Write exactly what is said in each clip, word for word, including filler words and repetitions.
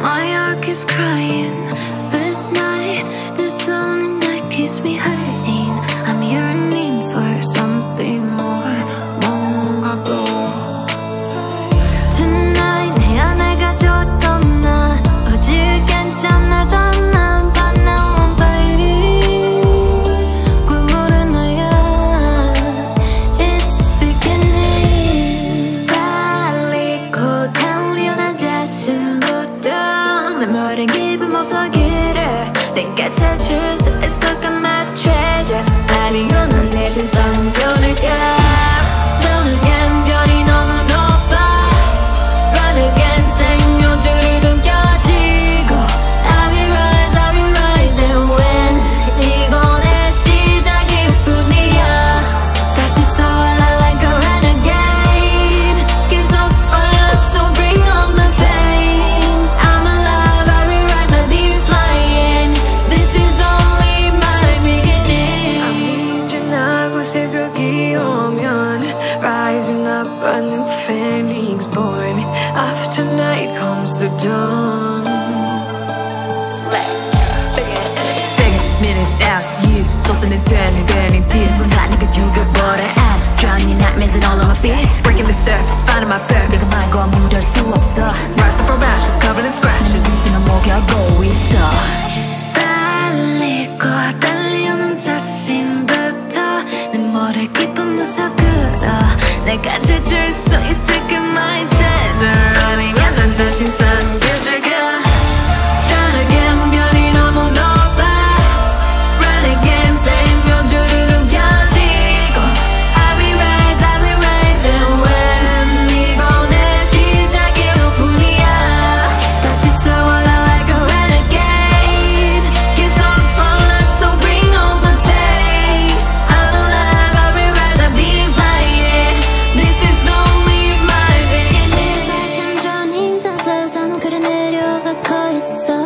My heart keeps crying this night. There's something that keeps me hurting. I'm yearning for something more. 뭔가 더 Tonight 내 안에 가졌던 나 어제 괜찮아 단 난 but now I'm fighting. 꿈물은 너야 It's beginning. 달리고 달려난 자신부터 머리 깊은 보석이래 내가 찾을 수 있을까 my treasure. 빨리 오는 내 신선 변을까 떠는 양별이 너무 높아. Run again 생명줄을 넘겨지고 I will rise, I will rise and win. 이곳의 시작일 뿐이야. 다시 서라 like a renegade. 계속 올라 so bring on the pain. I'm alive, I will rise, I'll be flying. This is only my beginning. 밤이 지나고 새벽이 오면 rising up a new phoenix born. After night comes the dawn. Let's begin. Seconds, minutes, hours, years, tossing and turning, burning tears. I'm glad I could you get water out. Drowning in nightmares and all of my fears. Breaking the surface, finding my purpose. 내가 말고 아무도 알 수 없어. Rising from ashes, covered in scratches. 무슨 목이 알고 있어. 달리고 달려오는 자신부터 내 머리 깊은 무서그러 내가 찾을 수 있을까 my treasure. 아니면 난 다시 잠겨줄까. 다르게 변이 너무 높아. Run again 생명줄을 넘겨지고 I will rise, I will rise and win. 이건 내 시작일 뿐이야. 다시 싸워라 like a renegade. 계속 올라 so bring on the pain. I'm alive, I will rise, I'll be flying. This is only my beginning. 세상 전 힘든 세상 그래 내려가고 있어.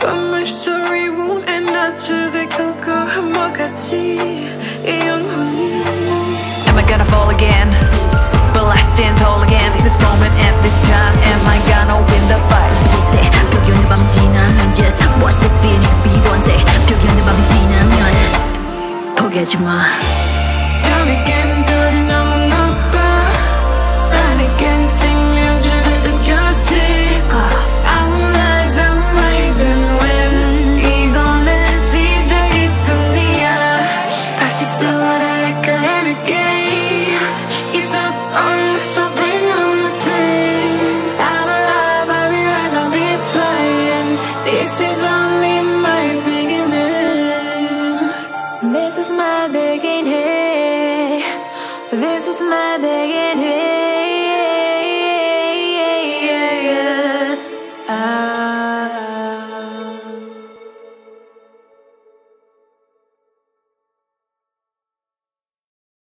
But my story won't end until they can go and walk at sea. Am I gonna fall again? Will I stand tall again? This moment and this time, am I gonna win the fight? 이제 벽연의 밤이 지나면 just watch this phoenix be one. 세 벽연의 밤이 지나면 포기하지 마.